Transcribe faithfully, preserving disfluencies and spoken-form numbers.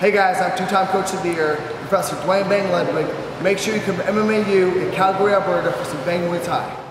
Hey guys, I'm two-time Coach of the Year, Professor Dwayne Bang Ludwig. Make sure you come to M M A U in Calgary, Alberta for some Bang Muay Thai.